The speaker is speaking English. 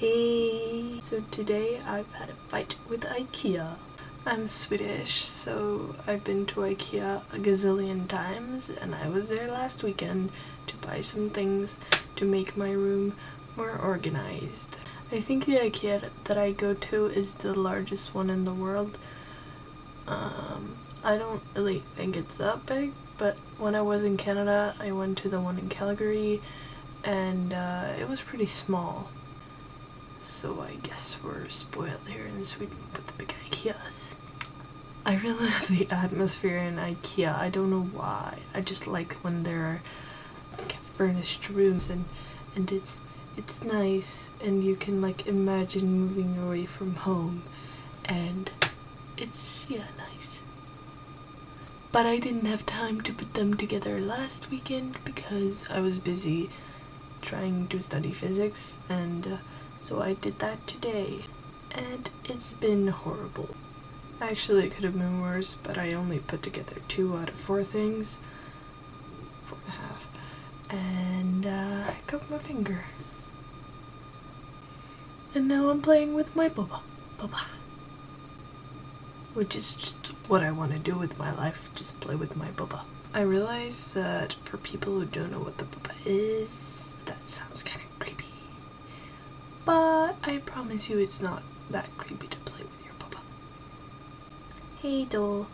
Hey! So today I've had a fight with IKEA. I'm Swedish, so I've been to IKEA a gazillion times, and I was there last weekend to buy some things to make my room more organized. I think the IKEA that I go to is the largest one in the world. I don't really think it's that big, but when I was in Canada, I went to the one in Calgary, and it was pretty small. So I guess we're spoiled here in Sweden with the big IKEAs. I really love the atmosphere in IKEA. I don't know why. I just like when there are like furnished rooms and it's nice and you can like imagine moving away from home, and it's, yeah, nice. But I didn't have time to put them together last weekend because I was busy trying to study physics, and so I did that today, and it's been horrible. Actually, it could have been worse, but I only put together 2 out of 4 things. 4.5. And I cut my finger. And now I'm playing with my boba. Which is just what I want to do with my life, just play with my boba. I realize that for people who don't know what the boba is, that sounds kind of creepy. But I promise you it's not that creepy to play with your boba. Hey doll.